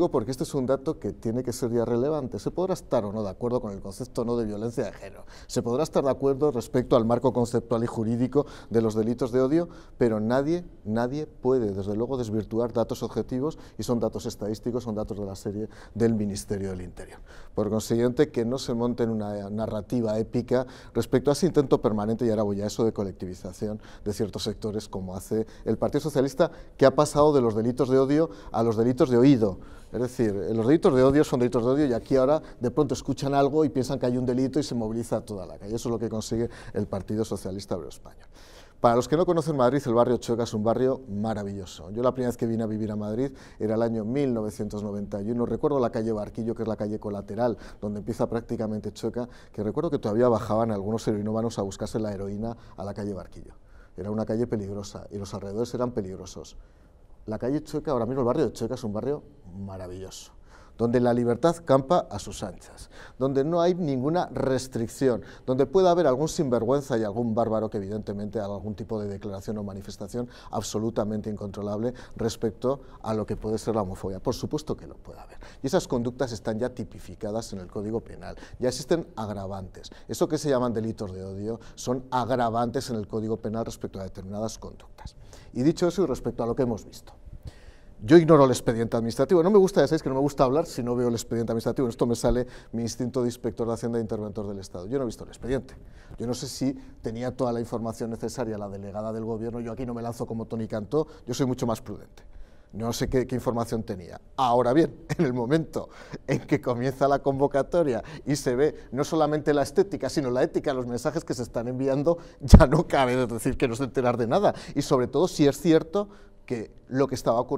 Digo porque este es un dato que tiene que ser ya relevante. Se podrá estar o no de acuerdo con el concepto o no de violencia de género, se podrá estar de acuerdo respecto al marco conceptual y jurídico de los delitos de odio, pero nadie puede, desde luego, desvirtuar datos objetivos, y son datos estadísticos, son datos de la serie del Ministerio del Interior. Por consiguiente, que no se monte en una narrativa épica respecto a ese intento permanente, y ahora voy a eso, de colectivización de ciertos sectores, como hace el Partido Socialista, que ha pasado de los delitos de odio a los delitos de oído. Es decir, los delitos de odio son delitos de odio, y aquí ahora de pronto escuchan algo y piensan que hay un delito y se moviliza toda la calle. Eso es lo que consigue el Partido Socialista Obrero Español. Para los que no conocen Madrid, el barrio Chueca es un barrio maravilloso. Yo la primera vez que vine a vivir a Madrid era el año 1991. Recuerdo la calle Barquillo, que es la calle colateral, donde empieza prácticamente Chueca, que recuerdo que todavía bajaban algunos heroinómanos a buscarse la heroína a la calle Barquillo. Era una calle peligrosa y los alrededores eran peligrosos. La calle Chueca, ahora mismo el barrio de Chueca, es un barrio maravilloso, donde la libertad campa a sus anchas, donde no hay ninguna restricción, donde puede haber algún sinvergüenza y algún bárbaro que evidentemente haga algún tipo de declaración o manifestación absolutamente incontrolable respecto a lo que puede ser la homofobia. Por supuesto que lo puede haber. Y esas conductas están ya tipificadas en el Código Penal. Ya existen agravantes. Eso que se llaman delitos de odio son agravantes en el Código Penal respecto a determinadas conductas. Y dicho eso, y respecto a lo que hemos visto, yo ignoro el expediente administrativo. No me gusta, ya sabéis que no me gusta hablar si no veo el expediente administrativo. En esto me sale mi instinto de inspector de Hacienda e interventor del Estado. Yo no he visto el expediente. Yo no sé si tenía toda la información necesaria la delegada del Gobierno. Yo aquí no me lanzo como Tony Cantó, yo soy mucho más prudente. No sé qué información tenía. Ahora bien, en el momento en que comienza la convocatoria y se ve no solamente la estética, sino la ética, los mensajes que se están enviando, ya no cabe decir que no se enterar de nada. Y sobre todo si es cierto que lo que estaba ocurriendo